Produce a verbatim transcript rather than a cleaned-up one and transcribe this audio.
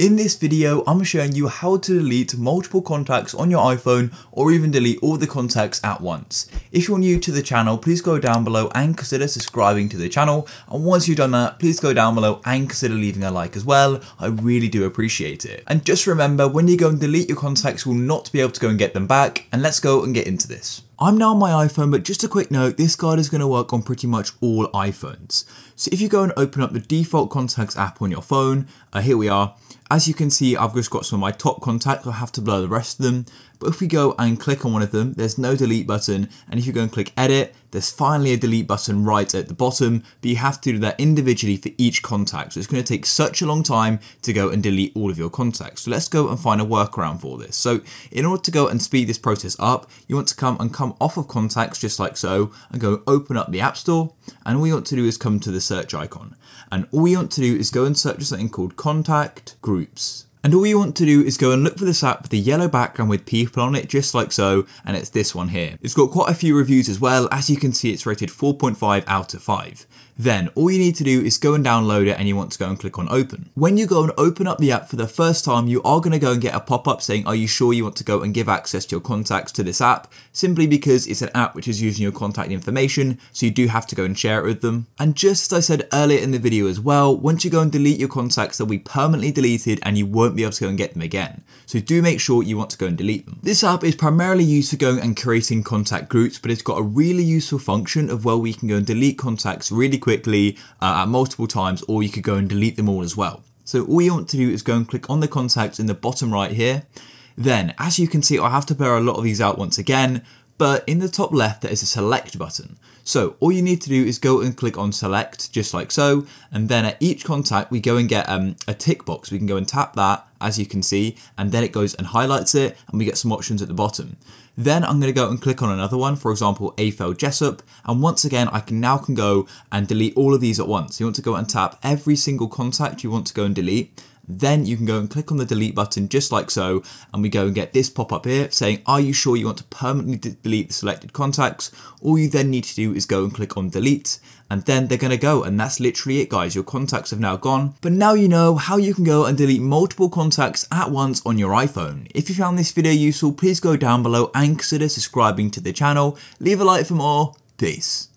In this video, I'm showing you how to delete multiple contacts on your iPhone or even delete all the contacts at once. If you're new to the channel, please go down below and consider subscribing to the channel. And once you've done that, please go down below and consider leaving a like as well. I really do appreciate it. And just remember, when you go and delete your contacts, you will not be able to go and get them back. And let's go and get into this. I'm now on my iPhone, but just a quick note, this guide is going to work on pretty much all iPhones. So if you go and open up the default contacts app on your phone, uh, here we are. As you can see, I've just got some of my top contacts, I have to blur the rest of them. But if we go and click on one of them, there's no delete button. And if you go and click edit, there's finally a delete button right at the bottom, but you have to do that individually for each contact. So it's going to take such a long time to go and delete all of your contacts. So let's go and find a workaround for this. So in order to go and speed this process up, you want to come and come off of contacts just like so and go open up the App Store. And all you want to do is come to the search icon. And all you want to do is go and search for something called contact groups. And all you want to do is go and look for this app with the yellow background with people on it, just like so, and it's this one here. It's got quite a few reviews as well. As you can see, it's rated four point five out of five. Then all you need to do is go and download it, and you want to go and click on open. When you go and open up the app for the first time, you are going to go and get a pop-up saying, are you sure you want to go and give access to your contacts to this app? Simply because it's an app which is using your contact information, so you do have to go and share it with them. And just as I said earlier in the video as well, once you go and delete your contacts, they'll be permanently deleted and you won't be able to go and get them again. So do make sure you want to go and delete them. This app is primarily used for going and creating contact groups, but it's got a really useful function of where we can go and delete contacts really quickly uh, at multiple times, or you could go and delete them all as well. So all you want to do is go and click on the contacts in the bottom right here. Then, as you can see, I have to blur a lot of these out once again, but in the top left, there is a select button. So all you need to do is go and click on select, just like so. And then at each contact, we go and get um, a tick box. We can go and tap that, as you can see, and then it goes and highlights it, and we get some options at the bottom. Then I'm going to go and click on another one, for example, Aphel Jessup. And once again, I can now can go and delete all of these at once. You want to go and tap every single contact you want to go and delete. Then you can go and click on the delete button just like so, and we go and get this pop up here saying, are you sure you want to permanently delete the selected contacts? All you then need to do is go and click on delete, and then they're going to go, and that's literally it, guys. Your contacts have now gone. But now you know how you can go and delete multiple contacts at once on your iPhone. If you found this video useful, please go down below and consider subscribing to the channel. Leave a like for more. Peace.